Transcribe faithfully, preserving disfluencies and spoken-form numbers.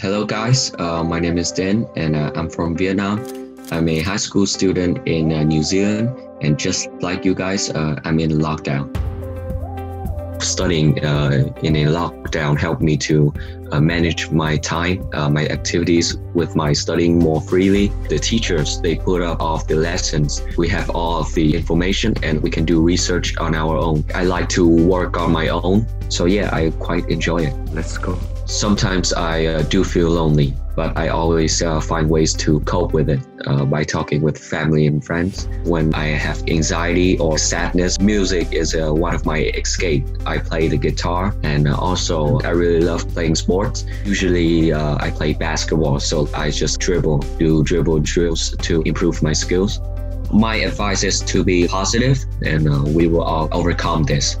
Hello guys, uh, my name is Dan and uh, I'm from Vietnam. I'm a high school student in uh, New Zealand, and just like you guys, uh, I'm in lockdown. Studying uh, in a lockdown helped me to uh, manage my time, uh, my activities with my studying more freely. The teachers, they put up all of the lessons. We have all of the information and we can do research on our own. I like to work on my own. So yeah, I quite enjoy it. Let's go. Sometimes I uh, do feel lonely, but I always uh, find ways to cope with it uh, by talking with family and friends. When I have anxiety or sadness, music is uh, one of my escape. I play the guitar, and also I really love playing sports. Usually uh, I play basketball, so I just dribble, do dribble drills to improve my skills. My advice is to be positive, and uh, we will all overcome this.